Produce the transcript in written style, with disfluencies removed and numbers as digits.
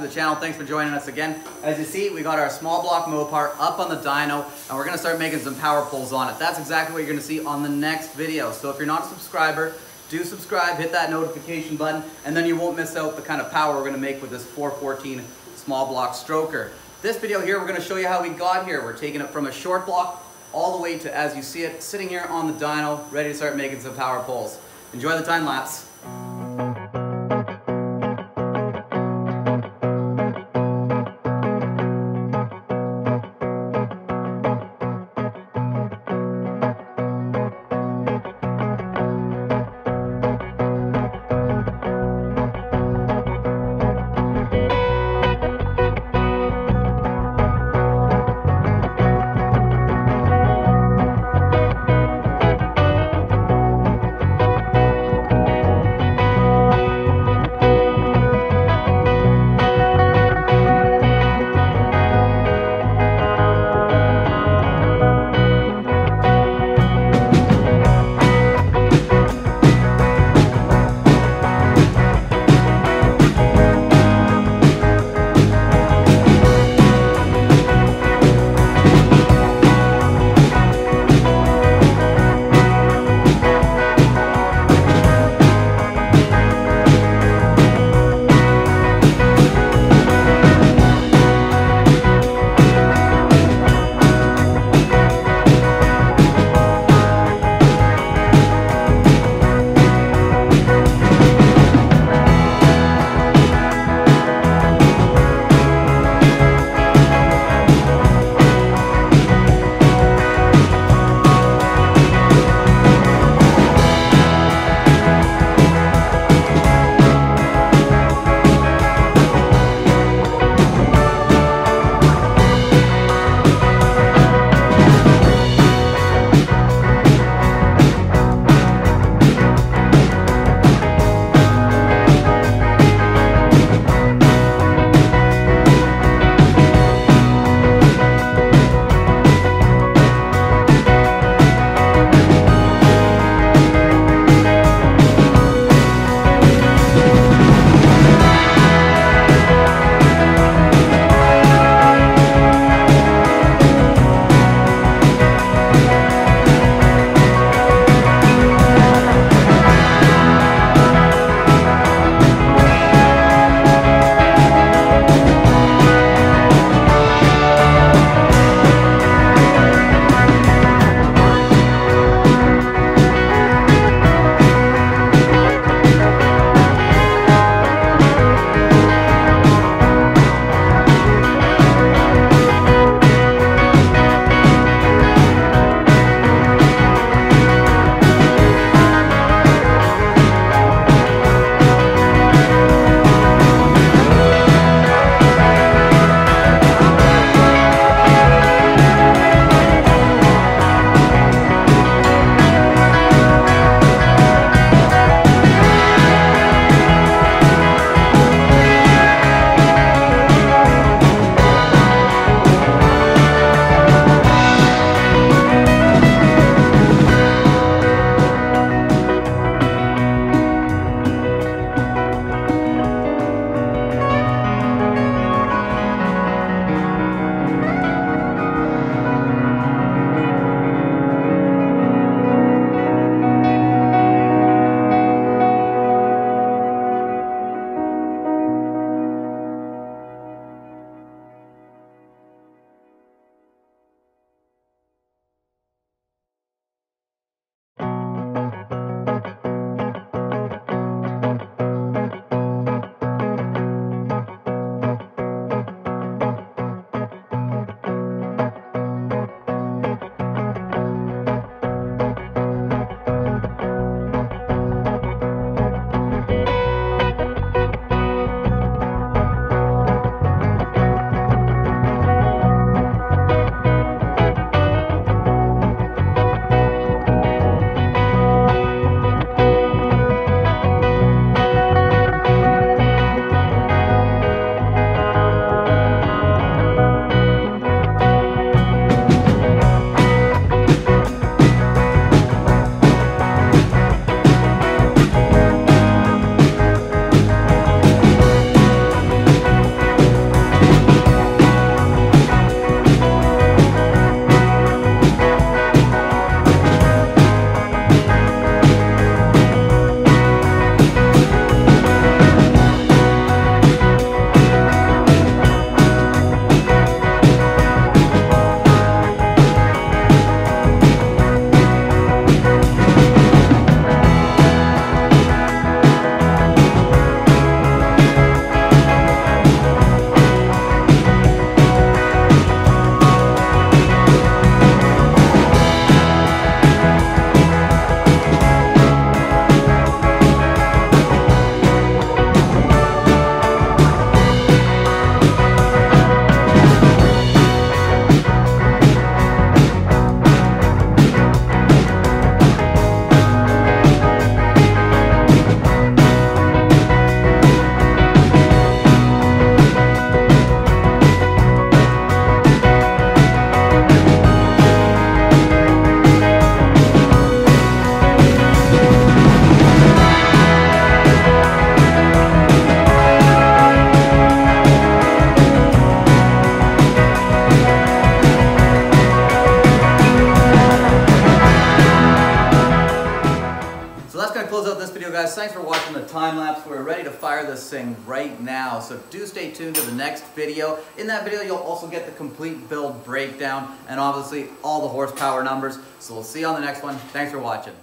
to the channel. Thanks for joining us again. As you see, we got our small block Mopar up on the dyno, and we're gonna start making some power pulls on it. That's exactly what you're gonna see on the next video. So if you're not a subscriber, do subscribe, hit that notification button, and then you won't miss out the kind of power we're gonna make with this 414 small block stroker. This video here, we're gonna show you how we got here. We're taking it from a short block all the way to, as you see it, sitting here on the dyno, ready to start making some power pulls. Enjoy the time lapse. guys, thanks for watching the time lapse. We're ready to fire this thing right now, so do stay tuned to the next video. In that video, you'll also get the complete build breakdown and obviously all the horsepower numbers. So we'll see you on the next one. Thanks for watching.